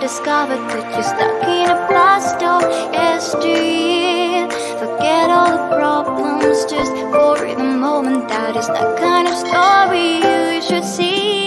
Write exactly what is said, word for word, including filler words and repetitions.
discovered that you're stuck in a blast off S D. Forget all the problems just for the moment. That is the kind of story you should see.